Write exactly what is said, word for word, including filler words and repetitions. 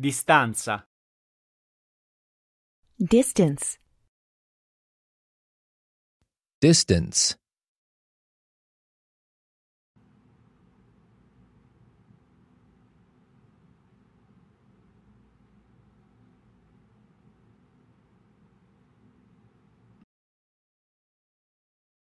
Distanza. Distance. Distance.